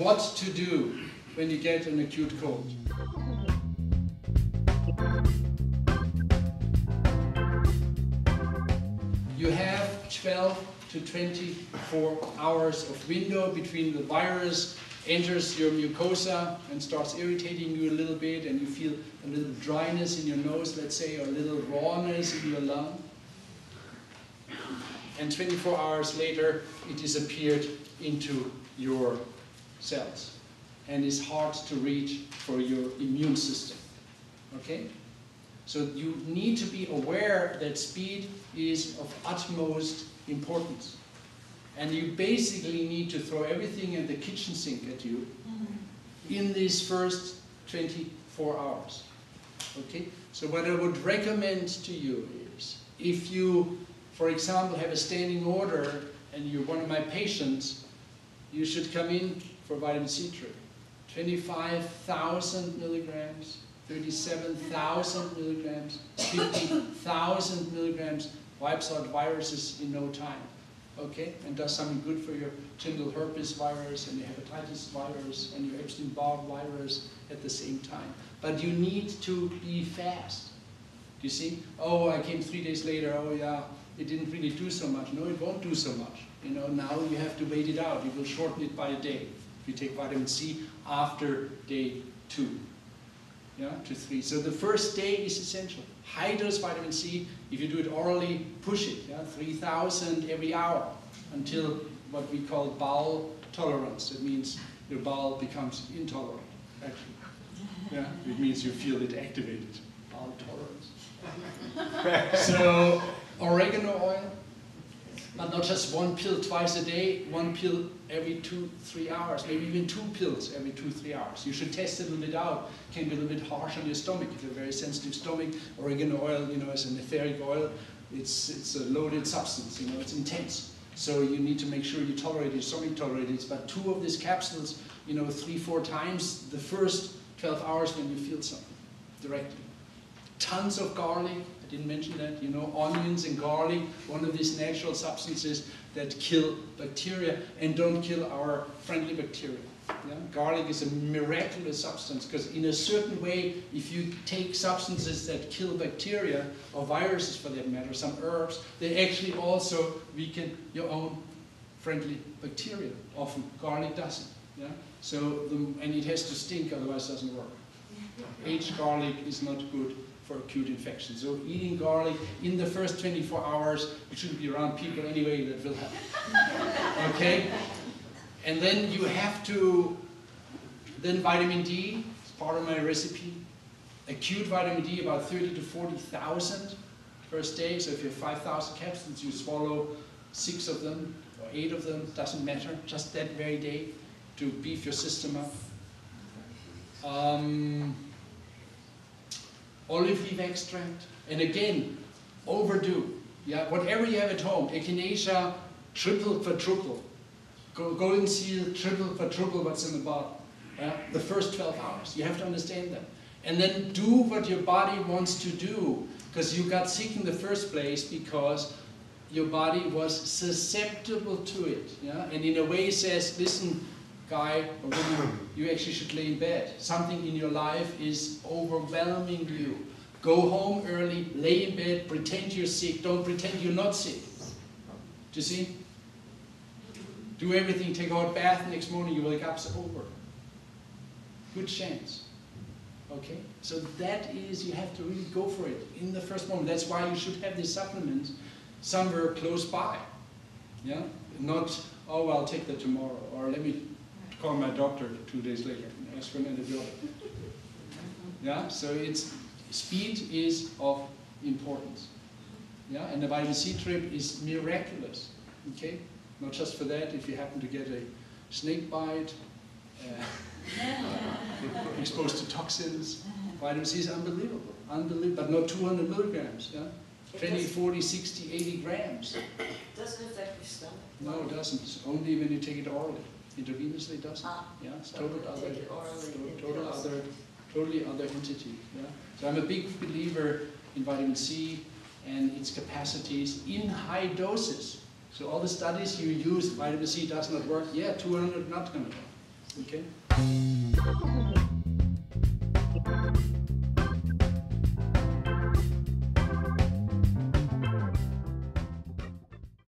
what to do when you get an acute cold. You have 12 to 24 hours of window between the virus enters your mucosa and starts irritating you a little bit, and you feel a little dryness in your nose, let's say, or a little rawness in your lung. And 24 hours later, it disappeared into your cells and is hard to reach for your immune system. Okay? So you need to be aware that speed is of utmost importance. And you basically need to throw everything at the kitchen sink at you in these first 24 hours. Okay? So what I would recommend to you is, if you, for example, have a standing order and you're one of my patients, you should come in for vitamin C drip. 25,000 milligrams, 37,000 milligrams, 50,000 milligrams wipes out viruses in no time. Okay, and does something good for your genital herpes virus and your hepatitis virus and your Epstein-Barr virus at the same time. But you need to be fast. Do you see? Oh, I came 3 days later. Oh, yeah, it didn't really do so much. No, it won't do so much. You know, now you have to wait it out. You will shorten it by a day if you take vitamin C after day 2, yeah, to 3. So the first day is essential. High-dose vitamin C, if you do it orally, push it, yeah? 3,000 every hour until what we call bowel tolerance. That means your bowel becomes intolerant, actually. Yeah? It means you feel it activated, bowel tolerance. So oregano oil, but not just one pill twice a day, one pill every 2-3 hours, maybe even 2 pills every 2-3 hours. You should test it a little bit out. It can be a little bit harsh on your stomach. If you have a very sensitive stomach, oregano oil, you know, is an etheric oil. It's a loaded substance, you know, it's intense. So you need to make sure you tolerate it, your stomach tolerates it. But 2 of these capsules, you know, 3-4 times the first 12 hours when you feel something, directly. Tons of garlic, I didn't mention that, you know, onions and garlic, one of these natural substances that kill bacteria and don't kill our friendly bacteria. Yeah? Garlic is a miraculous substance because in a certain way, if you take substances that kill bacteria or viruses for that matter, some herbs, they actually also weaken your own friendly bacteria. Often garlic doesn't. Yeah? So, and it has to stink, otherwise it doesn't work. Aged garlic is not good for acute infection. So eating garlic in the first 24 hours, you shouldn't be around people anyway that will help. Okay? And then you have to, then vitamin D, it's part of my recipe. Acute vitamin D, about 30 to 40,000 first day. So if you have 5,000 capsules, you swallow 6 of them or 8 of them, doesn't matter, just that very day to beef your system up. Olive leaf extract, and again, overdue. Yeah, whatever you have at home, echinacea, triple for triple. Golden seal, triple for triple what's in the bottle. Yeah? The first 12 hours, you have to understand that. And then do what your body wants to do, because you got sick in the first place because your body was susceptible to it. Yeah? And in a way says, listen, guy or woman, you actually should lay in bed. Something in your life is overwhelming you. Go home early, lay in bed, pretend you're sick, don't pretend you're not sick. Do you see? Do everything, take a hot bath, next morning you wake up, it's over. Good chance. Okay? So that is, you have to really go for it in the first moment. That's why you should have these supplements somewhere close by. Yeah? Not, oh, well, I'll take that tomorrow, or let me call my doctor 2 days later and ask for an antibiotic. Yeah, so it's, speed is of importance. Yeah, and the vitamin C drip is miraculous. Okay, not just for that. If you happen to get a snake bite, exposed to toxins, vitamin C is unbelievable, but not 200 milligrams. Yeah, 20, 40, 60, 80 grams. Doesn't affect your stomach. No, it doesn't. It's only when you take it orally. Intravenously doesn't. Yeah, it's totally other entity. Yeah? So I'm a big believer in vitamin C and its capacities in high doses. So all the studies you use, vitamin C does not work. Yeah, 200 not going to work. Okay.